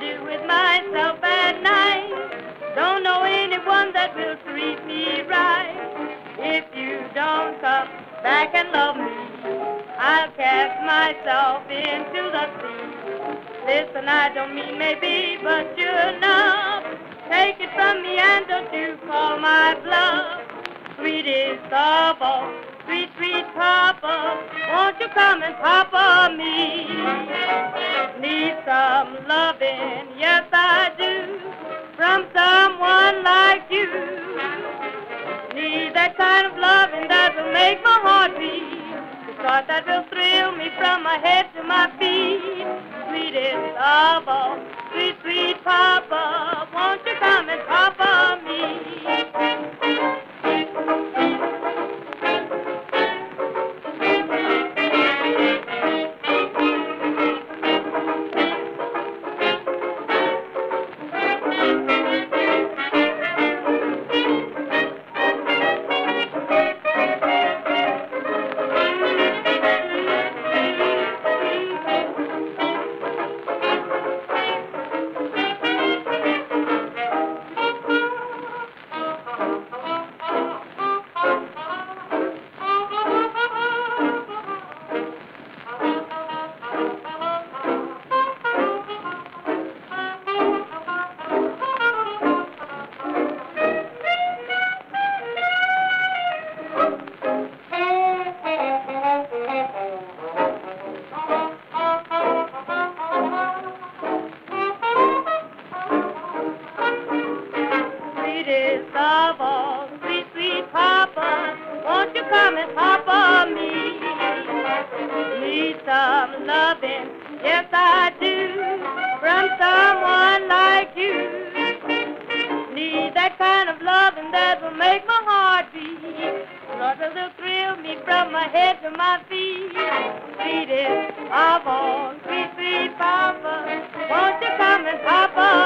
do with myself at night. Don't know anyone that will treat me right. If you don't come back and love me, I'll cast myself into the sea. Listen, I don't mean maybe, but sure enough, take it from me and don't you call my bluff. Sweetest of all, sweet, sweet papa, won't you come and papa me? Need some loving, yes I do, from someone like you. Need that kind of loving that will make my heart beat, the sort that will thrill me from my head to my feet. Sweetest of all, sweet, sweet papa, won't you come and papa me? Papa, won't you come and papa?